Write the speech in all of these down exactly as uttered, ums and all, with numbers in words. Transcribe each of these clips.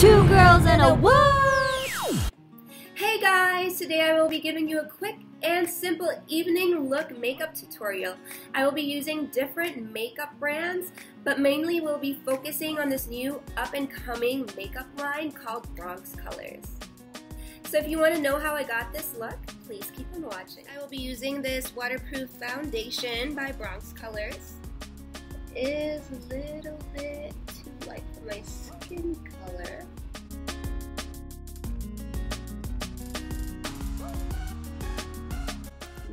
Two girls and a what? Hey guys, today I will be giving you a quick and simple evening look makeup tutorial. I will be using different makeup brands, but mainly we'll be focusing on this new up-and-coming makeup line called Bronx Colors. So if you want to know how I got this look, please keep on watching. I will be using this waterproof foundation by Bronx Colors. It is a little bit too light for my skin color.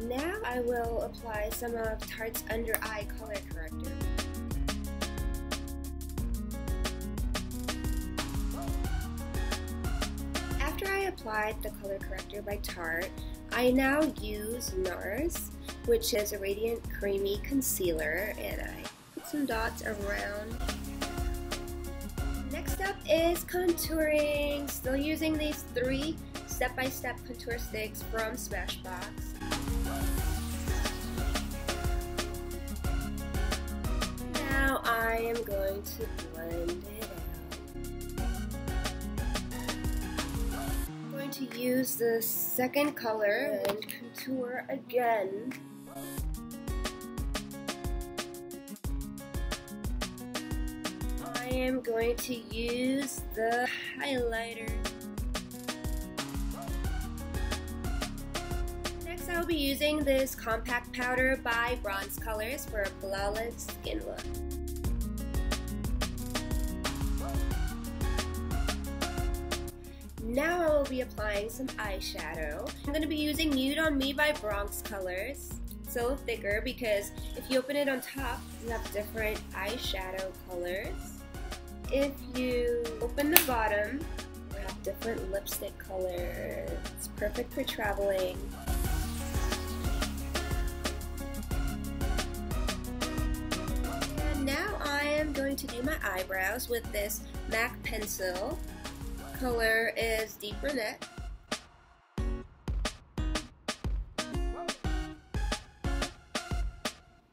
Now I will apply some of Tarte's Under Eye Color Corrector. After I applied the color corrector by Tarte, I now use NARS, which is a Radiant Creamy Concealer, and I put some dots around. Next up is contouring, still using these three step-by-step contour sticks from Smashbox. Now I am going to blend it out. I'm going to use the second color and contour again. I am going to use the highlighter. I'll be using this compact powder by Bronx Colors for a flawless skin look. Now I will be applying some eyeshadow. I'm going to be using Nude on Me by Bronx Colors. It's a little thicker because if you open it on top, you have different eyeshadow colors. If you open the bottom, you have different lipstick colors. It's perfect for traveling. I'm going to do my eyebrows with this MAC pencil. Color is Deep Brunette.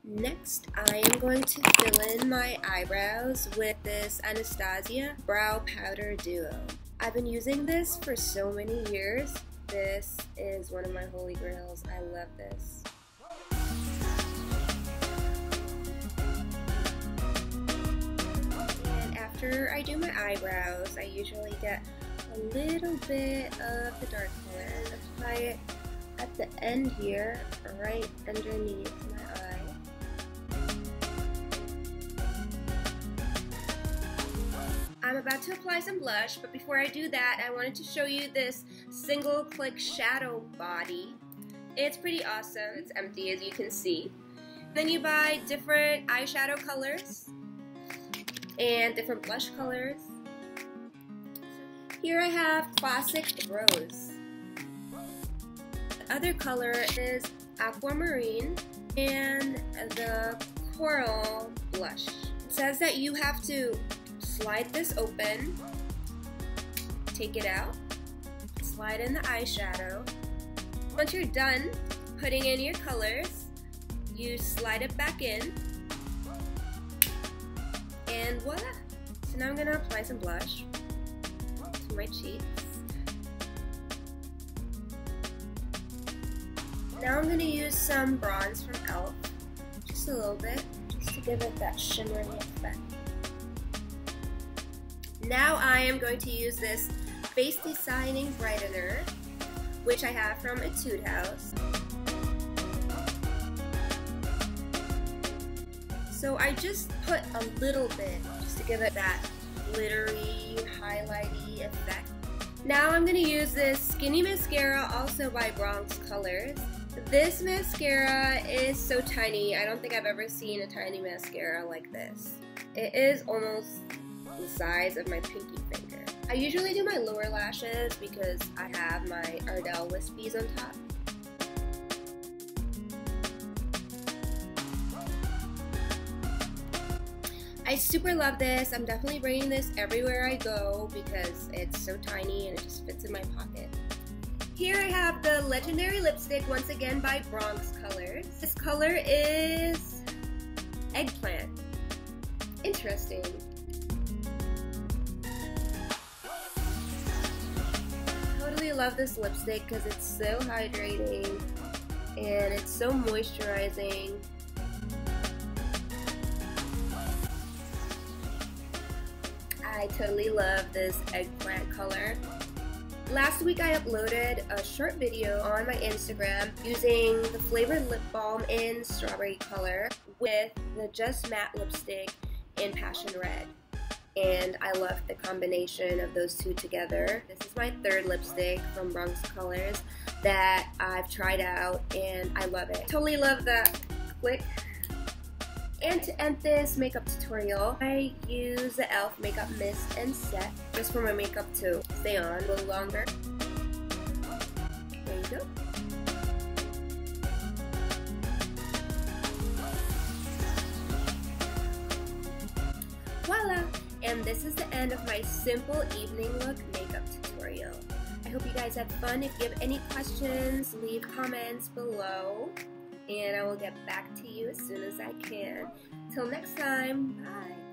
Next, I am going to fill in my eyebrows with this Anastasia Brow Powder Duo. I've been using this for so many years. This is one of my holy grails. I love this. After I do my eyebrows, I usually get a little bit of the dark color and apply it at the end here, right underneath my eye. I'm about to apply some blush, but before I do that, I wanted to show you this single click shadow body. It's pretty awesome. It's empty, as you can see. Then you buy different eyeshadow colors and different blush colors. Here I have Classic Rose. The other color is Aquamarine, and the Coral Blush. It says that you have to slide this open, take it out, slide in the eyeshadow. Once you're done putting in your colors, you slide it back in. And voila! So now I'm going to apply some blush to my cheeks. Now I'm going to use some bronze from Elf, just a little bit, just to give it that shimmering effect. Now I am going to use this Face Designing Brightener, which I have from Etude House. So I just put a little bit just to give it that glittery, highlighty effect. Now I'm going to use this Skinny Mascara, also by Bronx Colors. This mascara is so tiny. I don't think I've ever seen a tiny mascara like this. It is almost the size of my pinky finger. I usually do my lower lashes because I have my Ardell wispies on top. I super love this. I'm definitely bringing this everywhere I go because it's so tiny and it just fits in my pocket. Here I have the Legendary Lipstick, once again by Bronx Colors. This color is Eggplant. Interesting. really love this lipstick because it's so hydrating and it's so moisturizing. I totally love this eggplant color. Last week I uploaded a short video on my Instagram using the flavored lip balm in strawberry color with the Just Matte lipstick in passion red. And I love the combination of those two together. This is my third lipstick from Bronx Colors that I've tried out and I love it. Totally love that quick. And to end this makeup tutorial, I use the Elf Makeup Mist and Set just for my makeup to stay on a little longer. There you go. Voila! And this is the end of my simple evening look makeup tutorial. I hope you guys had fun. If you have any questions, leave comments below. And I will get back to you as soon as I can. Till next time, bye.